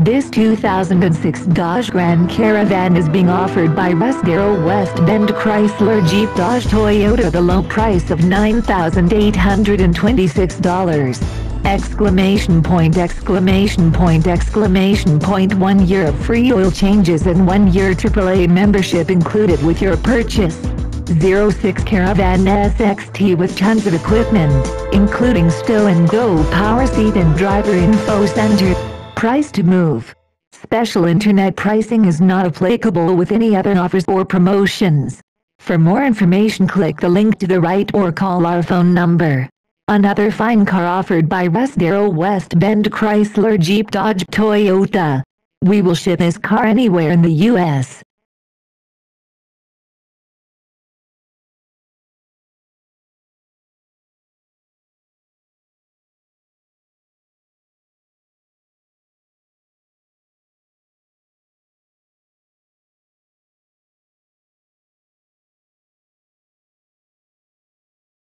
This 2006 Dodge Grand Caravan is being offered by Russ Darrow West Bend Chrysler Jeep Dodge Toyota at the low price of $9,826! ! 1 year of free oil changes and 1 year AAA membership included with your purchase. 06 Caravan SXT with tons of equipment, including stow and go power seat and driver info center. Price to move. Special internet pricing is not applicable with any other offers or promotions. For more information, click the link to the right or call our phone number. Another fine car offered by Russ Darrow West Bend Chrysler Jeep Dodge Toyota. We will ship this car anywhere in the U.S.